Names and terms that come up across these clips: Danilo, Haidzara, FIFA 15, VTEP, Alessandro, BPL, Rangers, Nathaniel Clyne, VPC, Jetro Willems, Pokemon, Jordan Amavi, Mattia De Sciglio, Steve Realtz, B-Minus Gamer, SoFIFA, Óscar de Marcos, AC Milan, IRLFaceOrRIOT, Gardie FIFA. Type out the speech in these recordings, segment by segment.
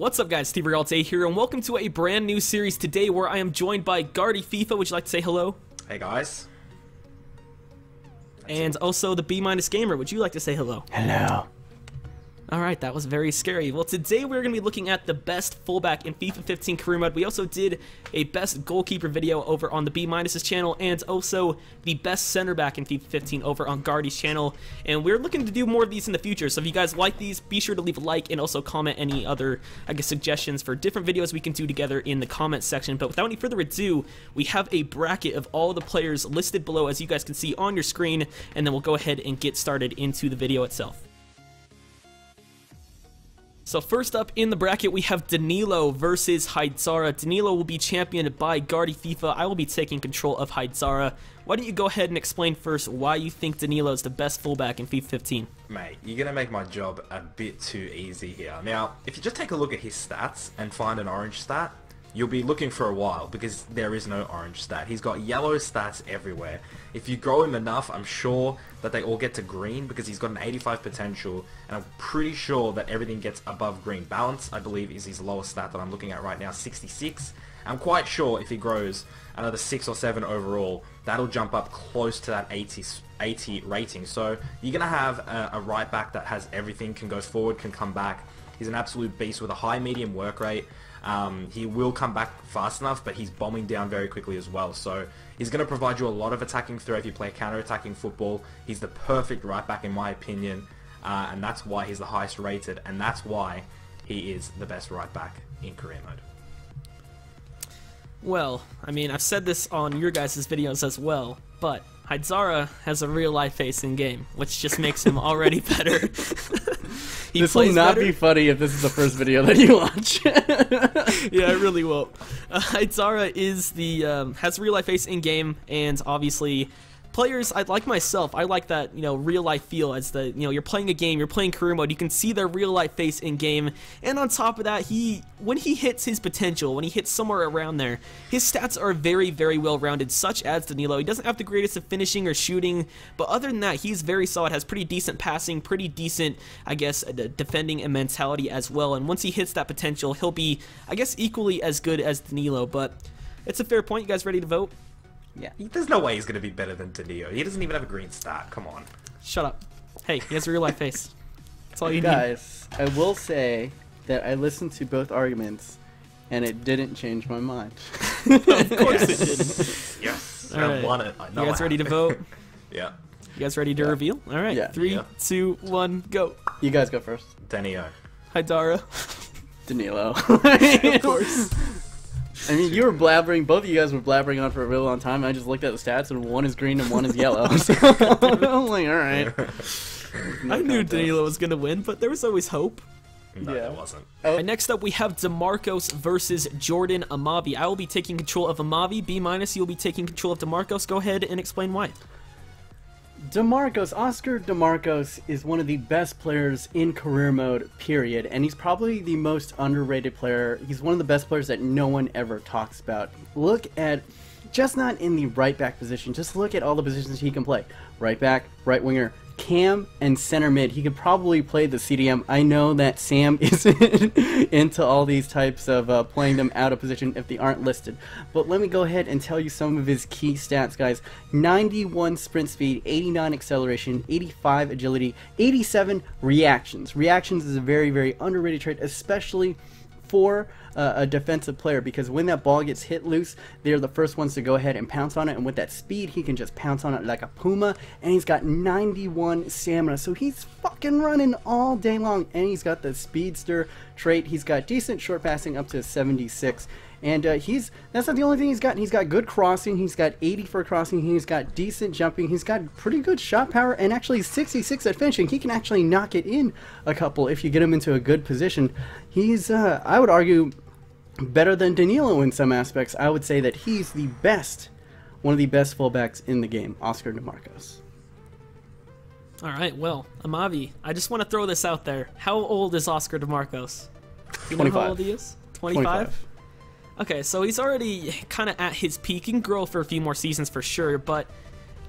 What's up guys, Steve Realtz here and welcome to a brand new series today where I am joined by Gardie FIFA. Would you like to say hello? Hey guys. And also the B-Minus Gamer. Would you like to say hello? Hello. Alright, that was very scary. Well, today we're going to be looking at the best fullback in FIFA 15 career mode. We also did a best goalkeeper video over on the B-Minus' channel, and also the best center back in FIFA 15 over on Gardie's channel. And we're looking to do more of these in the future, so if you guys like these, be sure to leave a like and also comment any other, I guess, suggestions for different videos we can do together in the comment section. But without any further ado, we have a bracket of all the players listed below, as you guys can see on your screen, and then we'll go ahead and get started into the video itself. So first up in the bracket, we have Danilo versus Haidzara. Danilo will be championed by Gardie FIFA. I will be taking control of Haidzara. Why don't you go ahead and explain first why you think Danilo is the best fullback in FIFA 15? Mate, you're going to make my job a bit too easy here. Now, if you just take a look at his stats and find an orange stat, you'll be looking for a while because there is no orange stat. He's got yellow stats everywhere. If you grow him enough, I'm sure that they all get to green because he's got an 85 potential, and I'm pretty sure that everything gets above green. Balance, I believe, is his lowest stat that I'm looking at right now, 66. I'm quite sure if he grows another 6 or 7 overall, that'll jump up close to that 80 rating. So you're going to have a right back that has everything, can go forward, can come back. He's an absolute beast with a high medium work rate. He will come back fast enough, but he's bombing down very quickly as well, so he's going to provide you a lot of attacking threat if you play counter-attacking football. He's the perfect right back in my opinion, and that's why he's the highest rated, and that's why he is the best right back in career mode. Well, I mean, I've said this on your guys' videos as well, but Haidzara has a real-life face in game, which just makes him already better. This will not be funny if this is the first video that you watch. Yeah, it really won't. Haidzara is the has real life face in game, and obviously, players like myself, I like that, you know, real life feel. As the, you know, you're playing a game, you're playing career mode, you can see their real life face in game, and on top of that, when he hits his potential, when he hits somewhere around there, his stats are very, very well rounded. Such as Danilo, he doesn't have the greatest of finishing or shooting, but other than that, he's very solid. Has pretty decent passing, pretty decent, I guess, defending and mentality as well. And once he hits that potential, he'll be, I guess, equally as good as Danilo. But it's a fair point. You guys ready to vote? Yeah, there's no way he's going to be better than Danilo. He doesn't even have a green start. Come on. Shut up. Hey, he has a real life face. That's all you guys need. Guys, I will say that I listened to both arguments, and it didn't change my mind. Of course it didn't. Yes. All right. I won it. I know. You guys ready to vote? Yeah. You guys ready to reveal? All right. Yeah. 3, 2, 1, go. You guys go first. Danilo. Haidzara. Danilo. Of course. I mean, you were blabbering, both of you guys were blabbering on for a real long time, and I just looked at the stats, and one is green and one is yellow. So I'm like, alright. No, I knew Danilo was going to win, but there was always hope. No, yeah, it wasn't. And next up, we have De Marcos versus Jordan Amavi. I will be taking control of Amavi. B-, you'll be taking control of De Marcos. Go ahead and explain why. De Marcos, Óscar de Marcos, is one of the best players in career mode, period, and he's probably the most underrated player. He's one of the best players that no one ever talks about. Look at, just not in the right back position, just look at all the positions he can play. Right back, right winger, cam, and center mid. He could probably play the CDM. I know that Sam isn't into all these types of playing them out of position if they aren't listed, but let me go ahead and tell you some of his key stats, guys. 91 sprint speed, 89 acceleration, 85 agility, 87 reactions. Reactions is a very, very underrated trait, especially for a defensive player, because when that ball gets hit loose, they're the first ones to go ahead and pounce on it, and with that speed, he can just pounce on it like a puma, and he's got 91 stamina, so he's fucking running all day long, and he's got the speedster trait. He's got decent short passing up to 76, and that's not the only thing he's got. He's got good crossing, he's got 80 for crossing, he's got decent jumping, he's got pretty good shot power, and actually 66 at finishing. He can actually knock it in a couple if you get him into a good position. He's, I would argue, better than Danilo in some aspects. I would say that he's the best, one of the best fullbacks in the game, Óscar de Marcos. All right, well, Amavi, I just want to throw this out there. How old is Óscar de Marcos? Do you 25. Know how old he is? 25? Okay, so he's already kind of at his peak. He can grow for a few more seasons for sure, but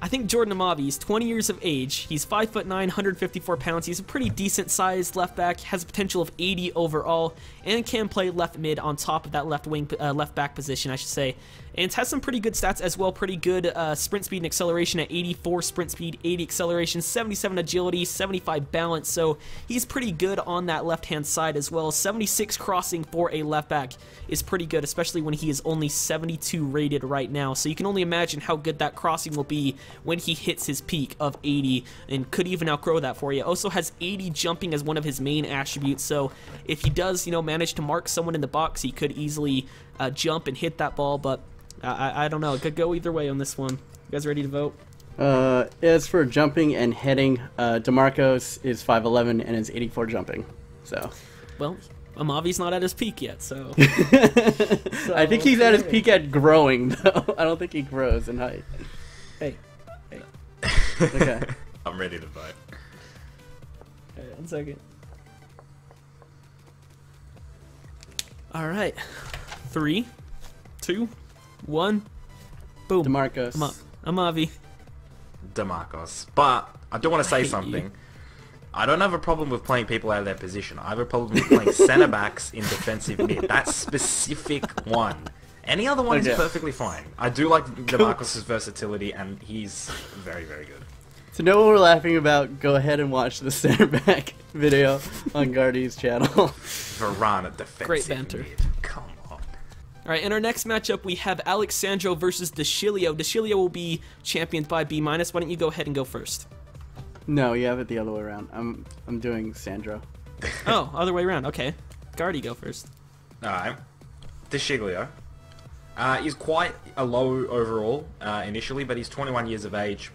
I think Jordan Amavi is 20 years of age. He's 5'9", 154 pounds. He's a pretty decent-sized left back, has a potential of 80 overall, and can play left mid on top of that left wing, left back position, I should say. And has some pretty good stats as well. Pretty good sprint speed and acceleration at 84 sprint speed, 80 acceleration, 77 agility, 75 balance. So he's pretty good on that left-hand side as well. 76 crossing for a left back is pretty good, especially when he is only 72 rated right now. So you can only imagine how good that crossing will be when he hits his peak of 80, and could even outgrow that for you. Also has 80 jumping as one of his main attributes. So if he does, you know, manage to mark someone in the box, he could easily jump and hit that ball. But I don't know. It could go either way on this one. You guys ready to vote? As for jumping and heading, DeMarcos is 5'11" and is 84 jumping. So, well, Amavi's not at his peak yet, so. I think he's at his peak at growing, though. I don't think he grows in height. Hey. Okay. I'm ready to vote. All right, one second. All right. 3, 2, 1, boom. DeMarcos. Amavi. DeMarcos. But I do want to say something. You. I don't have a problem with playing people out of their position. I have a problem with playing centre backs in defensive mid. That specific one. Any other one is perfectly fine. I do like DeMarcos' versatility, and he's very, very good. To know what we're laughing about, go ahead and watch the centre back video on Gardie's channel. Verana defensive. Great banter. Mid. Come on. Alright, in our next matchup, we have Alessandro versus De Sciglio. De Sciglio will be championed by B-. Why don't you go ahead and go first? No, you have it the other way around. I'm doing Sandro. Oh, other way around. Okay. Gardie, go first. Alright. De Sciglio. He's quite a low overall initially, but he's 21 years of age.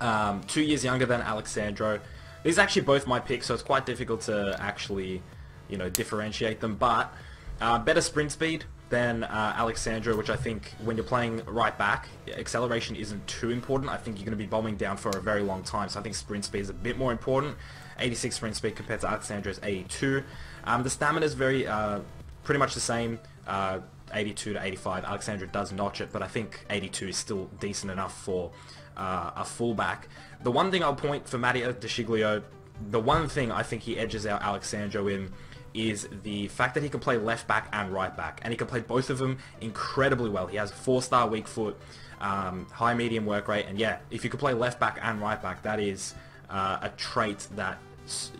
2 years younger than Alessandro. These are actually both my picks, so it's quite difficult to actually, you know, differentiate them. But better sprint speed than Alessandro, which I think when you're playing right back, acceleration isn't too important. I think you're going to be bombing down for a very long time, so I think sprint speed is a bit more important. 86 sprint speed compared to Alessandro's 82. The stamina is very pretty much the same, 82 to 85. Alessandro does notch it, but I think 82 is still decent enough for a fullback. The one thing I'll point for Mattia De Sciglio, the one thing I think he edges out Alessandro in, is the fact that he can play left back and right back, and he can play both of them incredibly well. He has 4-star weak foot, high medium work rate, and yeah, if you could play left back and right back, that is a trait that,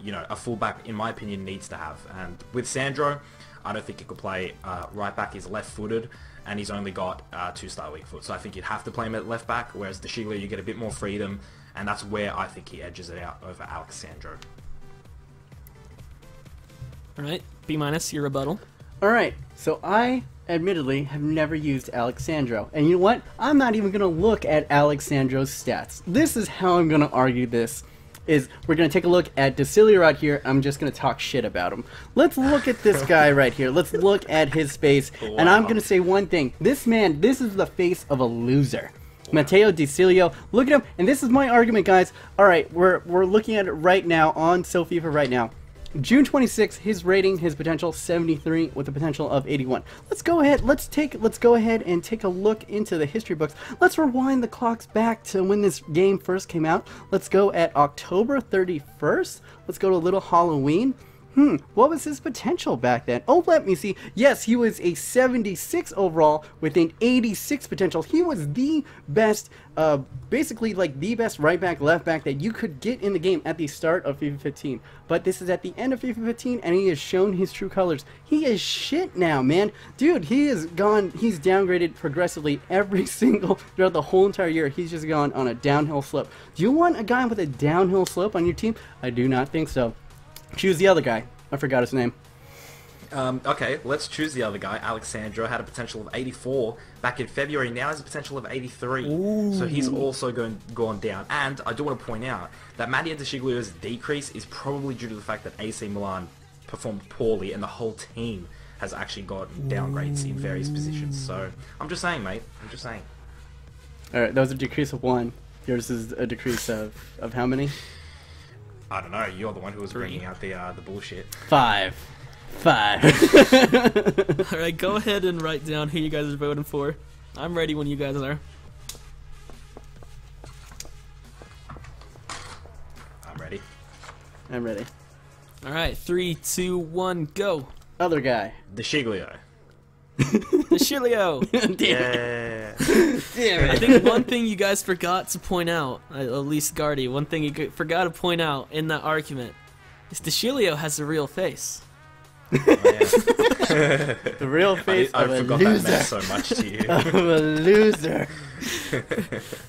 you know, a fullback, in my opinion, needs to have. And with Sandro, I don't think he could play right back. He's left-footed, and he's only got 2-star weak foot, so I think you'd have to play him at left back, whereas De Sciglio, you get a bit more freedom, and that's where I think he edges it out over Alessandro. Alright, B-, your rebuttal. Alright, so I, admittedly, have never used Alessandro. And you know what? I'm not even going to look at Alessandro's stats. This is how I'm going to argue this, is we're going to take a look at De Sciglio right here. I'm just going to talk shit about him. Let's look at this guy right here. Let's look at his face. Wow. And I'm going to say one thing. This man, this is the face of a loser. Mattia De Sciglio, look at him. And this is my argument, guys. Alright, we're looking at it right now on SoFIFA right now. June 26th, his rating, his potential 73 with a potential of 81. Let's go ahead. Let's go ahead and take a look into the history books. Let's rewind the clocks back to when this game first came out. Let's go at October 31st. Let's go to a little Halloween. What was his potential back then? Oh, let me see. Yes, he was a 76 overall with an 86 potential. He was the best, basically like the best right back, left back that you could get in the game at the start of FIFA 15. But this is at the end of FIFA 15, and he has shown his true colors. He is shit now, man. Dude, he is gone. He's downgraded progressively every single, throughout the whole entire year. He's just gone on a downhill slope. Do you want a guy with a downhill slope on your team? I do not think so. Choose the other guy. I forgot his name. Okay, let's choose the other guy. Alessandro had a potential of 84 back in February. Now has a potential of 83. Ooh. So he's also gone down. And I do want to point out that Mattia De Sciglio's decrease is probably due to the fact that AC Milan performed poorly and the whole team has actually gotten downgrades in various positions. So I'm just saying, mate. I'm just saying. All right, that was a decrease of 1. Yours is a decrease of how many? I don't know. You're the one who was bringing out the bullshit. 5. 5. All right, go ahead and write down who you guys are voting for. I'm ready when you guys are. ready. I'm ready. All right, 3, 2, 1, go. Other guy. De Sciglio. De Sciglio. Damn it. Damn it. I think one thing you guys forgot to point out, at least Gardie, one thing you forgot to point out in that argument is De Sciglio has a real face. Oh, yeah. The real face I of forgot a loser. That meant so much to you. Of a loser.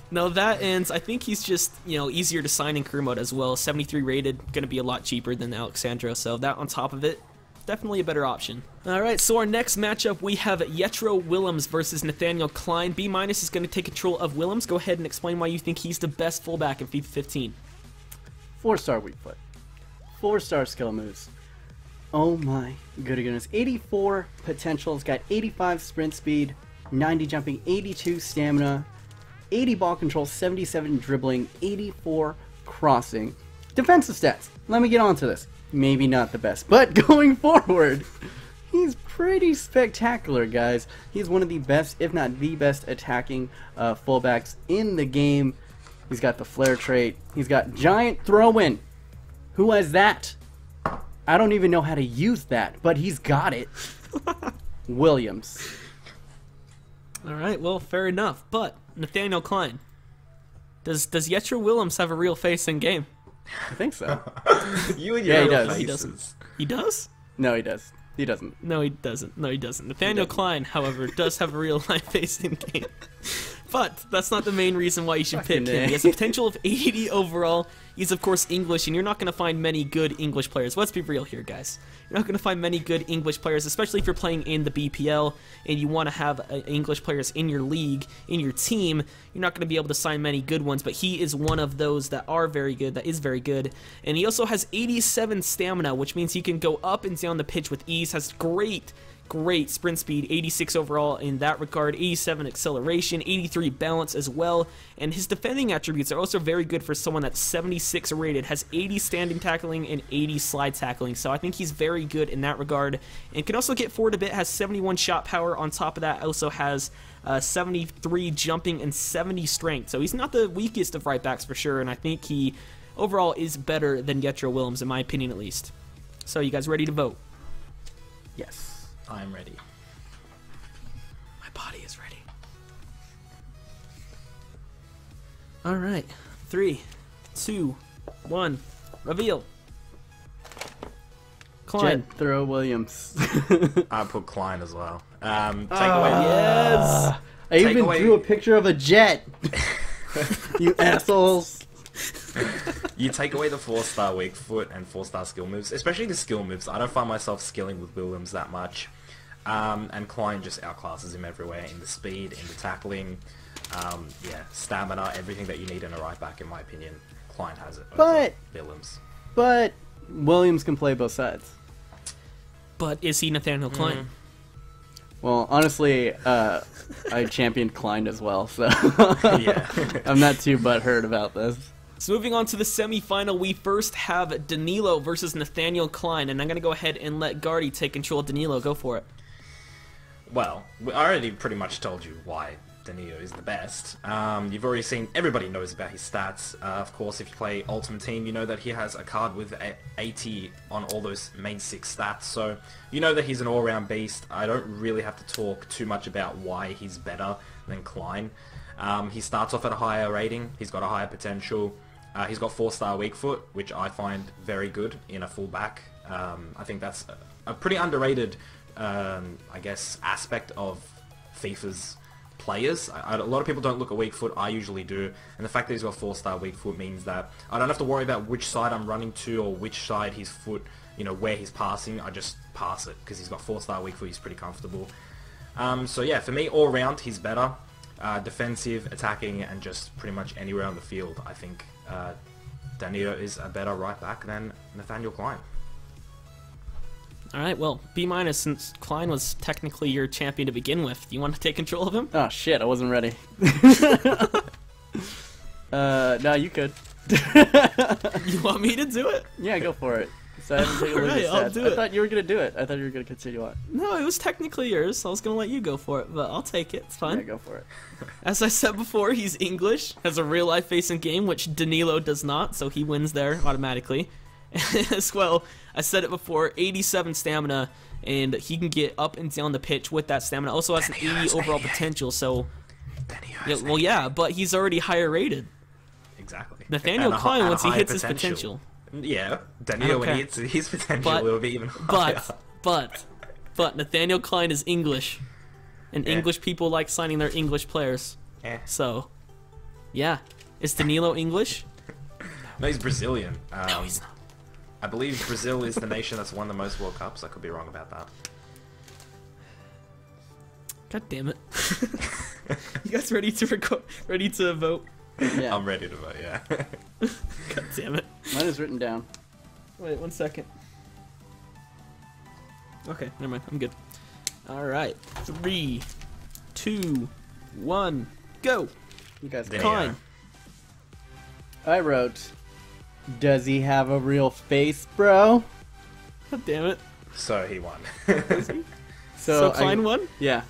No, that ends. I think he's just, you know, easier to sign in career mode as well. 73 rated, going to be a lot cheaper than Alexandro. So that on top of it, definitely a better option. All right, so our next matchup we have Jetro Willems versus Nathaniel Clyne. B- is going to take control of Willems. Go ahead and explain why you think he's the best fullback in FIFA 15. 4-star weak foot. 4-star skill moves. Oh my goodness. 84 potentials, got 85 sprint speed, 90 jumping, 82 stamina, 80 ball control, 77 dribbling, 84 crossing. Defensive stats. Let me get on to this. Maybe not the best, but going forward, he's pretty spectacular, guys. He's one of the best, if not the best, attacking fullbacks in the game. He's got the flare trait. He's got giant throw-in. Who has that? I don't even know how to use that, but he's got it. Williams. All right, well, fair enough. But Nathaniel Clyne, does Jetro Willems have a real face in game? I think so. You and your yeah, he does. No, he doesn't. He does? No, he does. He doesn't. No, he doesn't. No, he doesn't. Nathaniel Clyne, however, does have a real life face in game. But that's not the main reason why you should pick him. He has a potential of 80 overall. He's, of course, English, and you're not going to find many good English players. Let's be real here, guys. You're not going to find many good English players, especially if you're playing in the BPL and you want to have English players in your league, in your team. You're not going to be able to sign many good ones, but he is one of those that are very good, that is very good. And he also has 87 stamina, which means he can go up and down the pitch with ease, has great sprint speed, 86 overall in that regard, 87 acceleration, 83 balance as well, and his defending attributes are also very good for someone that's 76 rated, has 80 standing tackling and 80 slide tackling, so I think he's very good in that regard, and can also get forward a bit, has 71 shot power, on top of that also has 73 jumping and 70 strength, so he's not the weakest of right backs for sure, and I think he overall is better than Jetro Willems, in my opinion at least. So you guys ready to vote? Yes. I'm ready. My body is ready. All right, 3, 2, 1, reveal. Clyne. Jetro Willems. I put Clyne as well. Take away. Yes. I take even away. Drew a picture of a jet. You assholes. You take away the 4-star weak foot and 4-star skill moves, especially the skill moves. I don't find myself skilling with Willems that much. And Clyne just outclasses him everywhere, in the speed, in the tackling, yeah, stamina, everything that you need in a right back, in my opinion. Clyne has it over Willems. But Williams can play both sides. But is he Nathaniel Clyne? Well, honestly, I championed Clyne as well, so yeah. I'm not too butthurt about this. So moving on to the semi-final, we first have Danilo versus Nathaniel Clyne, and I'm going to go ahead and let Gardie take control of Danilo. Go for it. Well, I already pretty much told you why Danilo is the best. You've already seen, everybody knows about his stats. Of course, if you play Ultimate Team, you know that he has a card with 80 on all those main 6 stats, so you know that he's an all-round beast. I don't really have to talk too much about why he's better than Clyne. He starts off at a higher rating. He's got a higher potential. He's got 4-star weak foot, which I find very good in a fullback. I think that's a pretty underrated, I guess, aspect of FIFA's players. A lot of people don't look at weak foot. I usually do. And the fact that he's got 4-star weak foot means that I don't have to worry about which side I'm running to or which side his foot, you know, where he's passing. I just pass it because he's got 4-star weak foot. He's pretty comfortable. So yeah, for me, all round, he's better. Defensive, attacking, and just pretty much anywhere on the field. I think Danilo is a better right back than Nathaniel Clyne. All right, well, B-, since Clyne was technically your champion to begin with, do you want to take control of him? Oh shit, I wasn't ready. No, you could. You want me to do it? Yeah, go for it. So I haven't taken a look at stats. I thought you were going to do it. I thought you were going to continue on. No, it was technically yours, so I was going to let you go for it, but I'll take it. It's fine. Yeah, go for it. As I said before, he's English, has a real-life face in game, which Danilo does not, so he wins there automatically. As well, I said it before, 87 stamina, and he can get up and down the pitch with that stamina. Also has an 80 overall potential, so... Yeah, well, yeah, but he's already higher rated. Exactly. Nathaniel Clyne, once he hits his potential. Yeah, Danilo, when he hits his potential, will be even higher. But Nathaniel Clyne is English, and English people like signing their English players. Yeah. So, yeah. Is Danilo English? No, he's Brazilian. No, he's not. I believe Brazil is the nation that's won the most World Cups. I could be wrong about that. God damn it. You guys ready to vote? Yeah. I'm ready to vote, yeah. God damn it. Mine is written down. Wait, 1 second. Okay, never mind. I'm good. Alright. 3, 2, 1, go! You guys got Clyne. I wrote, does he have a real face, bro? God damn it. So he won. So Clyne won? Yeah.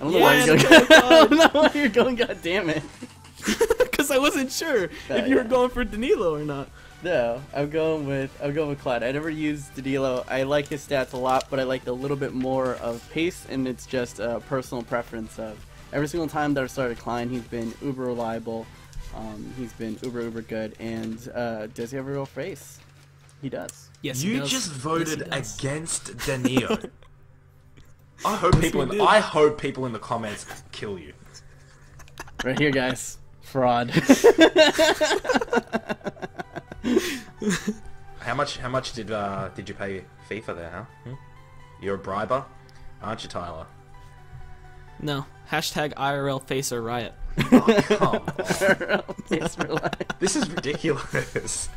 I don't know why you're going. I don't know why you're going. God damn it! Because I wasn't sure if you were going for Danilo or not. No, I'm going with Clyne. I never used Danilo. I like his stats a lot, but I like a little bit more of pace, and it's just a personal preference. Of every single time that I've started Clyne, he's been uber reliable. He's been uber good. And does he have a real face? He does. Yes. You just voted against Danilo. I hope people in the comments kill you. Right here, guys. Fraud. How much did you pay FIFA there, huh? Hmm? You're a briber, aren't you, Tyler? No. Hashtag IRL Facer Riot. Oh, come on. IRL Facer Riot. This is ridiculous.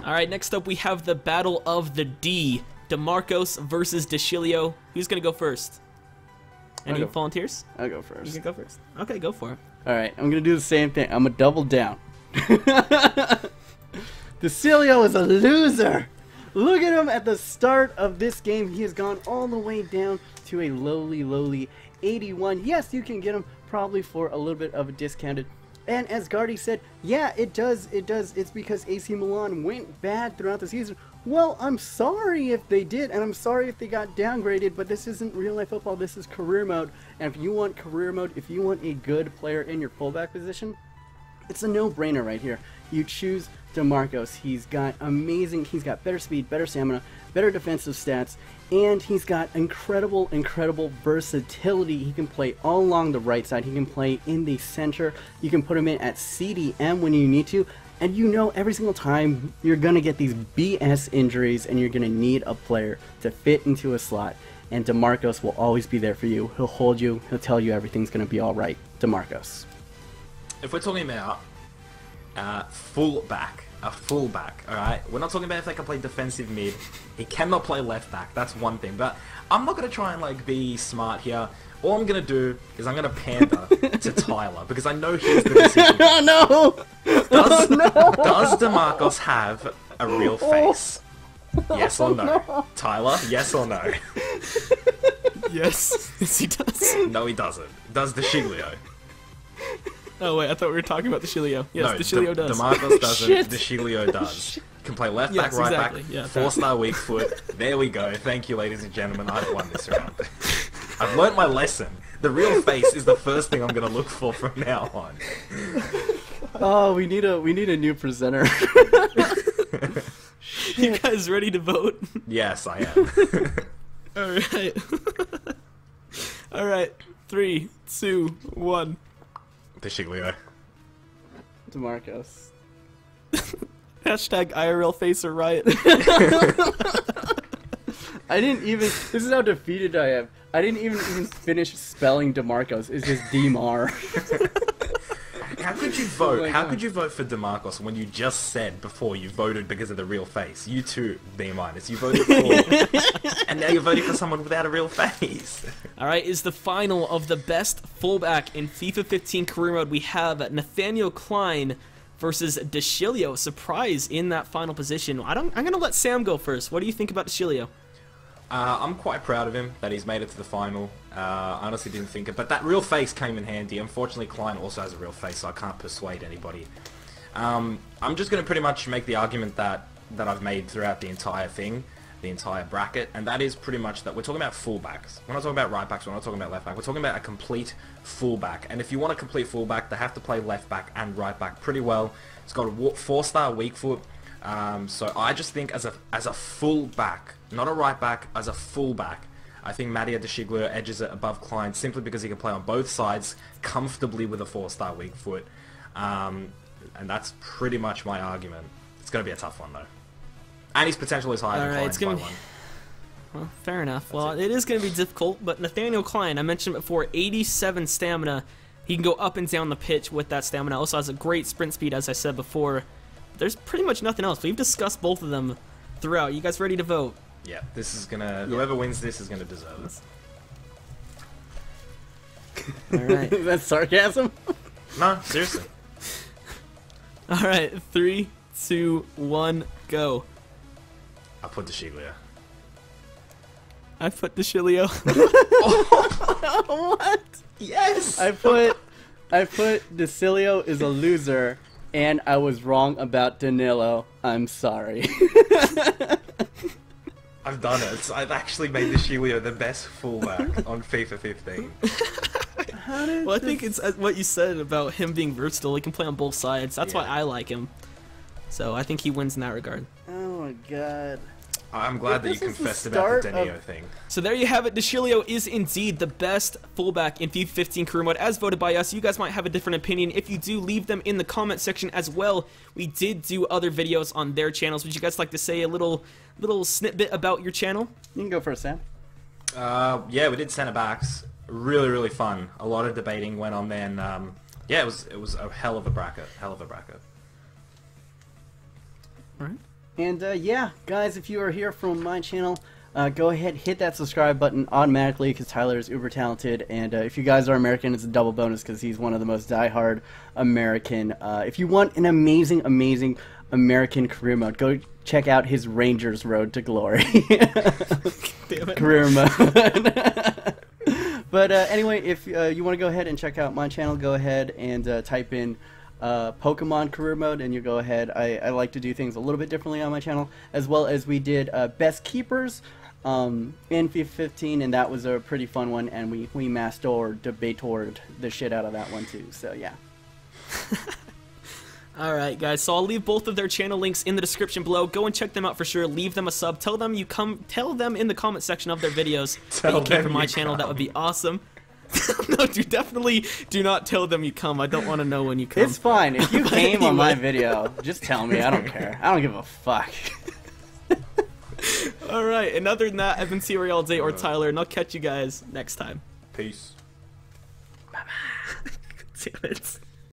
Alright, next up we have the Battle of the D. DeMarcos versus De Sciglio. Who's gonna go first? Any volunteers? I'll go first. You can go first. Okay, go for it. All right, I'm gonna do the same thing. I'm gonna double down. De Sciglio is a loser. Look at him at the start of this game. He has gone all the way down to a lowly 81. Yes, you can get him probably for a little bit of a discounted. And as Gardie said, yeah, it does. It's because AC Milan went bad throughout the season. Well, I'm sorry if they did, and I'm sorry if they got downgraded, but this isn't real life football, this is career mode. And if you want career mode, if you want a good player in your fullback position, it's a no-brainer right here. You choose DeMarcos. He's got better speed, better stamina, better defensive stats, and he's got incredible versatility. He can play all along the right side, he can play in the center, you can put him in at CDM when you need to. And you know every single time you're going to get these BS injuries and you're going to need a player to fit into a slot. And DeMarcos will always be there for you. He'll hold you. He'll tell you everything's going to be all right. DeMarcos. If we're talking about a fullback, all right? We're not talking about if they can play defensive mid. He cannot play left back. That's one thing. But I'm not going to try and like be smart here. All I'm going to do is I'm going to pander to Tyler, because I know he's the decision. Oh, no! Does DeMarcos have a real face? Oh, yes or no? Tyler, yes or no? Yes. Yes, he does. No, he doesn't. Does De Sciglio? Oh, wait, I thought we were talking about De Sciglio. Yes, no, De Sciglio does. DeMarcos doesn't, De Sciglio does. Can play left back, right back, four-star weak foot. There we go. Thank you, ladies and gentlemen. I've won this round. I've learnt my lesson. The real face is the first thing I'm gonna look for from now on. Oh, we need a new presenter. You guys ready to vote? Yes, I am. Alright. Alright. 3, 2, 1. De Sciglio. DeMarcos. Hashtag IRL Facer Riot. This is how defeated I am. I didn't even finish spelling DeMarcos. It's just DMar. How could you vote? Oh, how could you vote for DeMarcos when you just said before you voted because of the real face? You too, B-. You voted for, and now you're voting for someone without a real face. All right, is the final of the best fullback in FIFA 15 career mode. We have Nathaniel Clyne versus De Sciglio. Surprise in that final position. I'm going to let Sam go first. What do you think about De Sciglio? I'm quite proud of him that he's made it to the final. I honestly didn't think it, but that real face came in handy. Unfortunately, Clyne also has a real face, so I can't persuade anybody. I'm just going to pretty much make the argument that I've made throughout the entire thing, the entire bracket, and that is pretty much that we're talking about fullbacks. We're not talking about right backs, we're not talking about left back, we're talking about a complete fullback. And if you want a complete fullback, they have to play left back and right back pretty well. It's got a 4-star weak foot, so I just think as a fullback, not a right back, as a fullback, I think Mattia De Sciglio edges it above Clyne simply because he can play on both sides comfortably with a 4-star weak foot. And that's pretty much my argument. It's going to be a tough one, though. And his potential is higher than Clyne's by one. Well, fair enough. That's it is going to be difficult, but Nathaniel Clyne, I mentioned before, 87 stamina. He can go up and down the pitch with that stamina. Also has a great sprint speed, as I said before. There's pretty much nothing else. We've discussed both of them throughout. You guys ready to vote? Yeah, this is going to... Whoever wins this is going to deserve it. All right. That's sarcasm? No, seriously. All right, 3, 2, 1, go. I put De Sciglio. I put De Sciglio. Oh, what? Yes. I put De Sciglio is a loser, and I was wrong about Danilo. I'm sorry. I've done it. I've actually made De Sciglio the best fullback on FIFA 15. Well, I think it's what you said about him being versatile. He can play on both sides. That's why I like him. So I think he wins in that regard. Oh my god. I'm glad that you confessed about the Danilo thing. So there you have it. De Sciglio is indeed the best fullback in FIFA 15 career mode as voted by us. You guys might have a different opinion. If you do, leave them in the comment section as well. We did do other videos on their channels. Would you guys like to say a little snippet about your channel? You can go first, Sam. Yeah, we did center backs. Really fun. A lot of debating went on there, and yeah, it was a hell of a bracket. All right. And yeah, guys, if you are here from my channel, go ahead, hit that subscribe button automatically because Tyler is uber talented, and if you guys are American, it's a double bonus because he's one of the most diehard American. If you want an amazing American career mode, go check out his Rangers Road to Glory career mode. But anyway, if you want to go ahead and check out my channel, go ahead and type in Pokemon career mode, and you go ahead. I like to do things a little bit differently on my channel, as well as we did Best Keepers in FIFA 15, and that was a pretty fun one, and we debated the shit out of that one too, so yeah. Alright guys, so I'll leave both of their channel links in the description below. Go and check them out for sure. Leave them a sub. Tell them in the comment section of their videos that you came from my channel. That would be awesome. No, dude, definitely do not tell them you come. I don't want to know when you come. It's fine. If you came on my video, just tell me. I don't care. I don't give a fuck. Alright, and other than that, I've been Steve Realtz or Tyler, and I'll catch you guys next time. Peace. Bye-bye. Damn it.